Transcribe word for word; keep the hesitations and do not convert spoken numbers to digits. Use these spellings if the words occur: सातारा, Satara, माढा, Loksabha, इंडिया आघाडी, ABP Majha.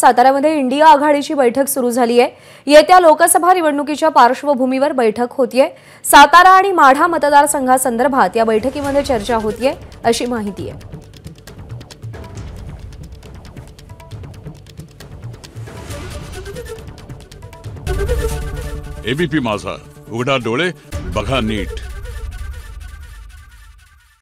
सातारामध्ये India आघाडीची बैठक सुरू झाली आहे। येत्या लोकसभा निवडणुकीच्या पार्श्वभूमीवर बैठक होतीये। सातारा आणि माढा मतदार संघासंदर्भात या बैठकीमध्ये चर्चा होतीये अशी माहिती आहे। एबीपी माझा, उघडा डोळे बघा नीट।